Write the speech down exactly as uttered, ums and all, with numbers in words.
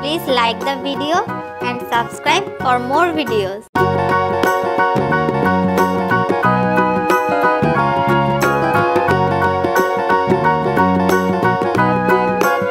Please like the video and subscribe for more videos.